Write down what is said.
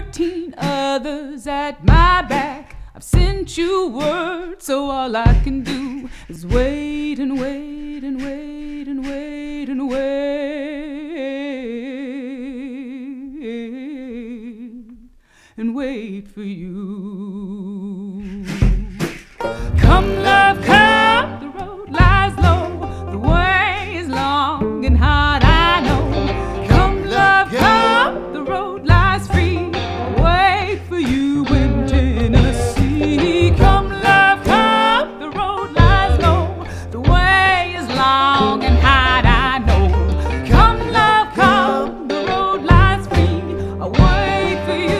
13 others at my back. I've sent you word, so all I can do is wait and wait and wait and wait and wait and wait for you. Come love, come, the road lies low, the way is long and hard, I know. Come love, come, the road lies free, I'll wait for you in Tennessee. Come love, come, the road lies low, the way is long and hard, I know. Come love, come, the road lies free, I'll wait for you.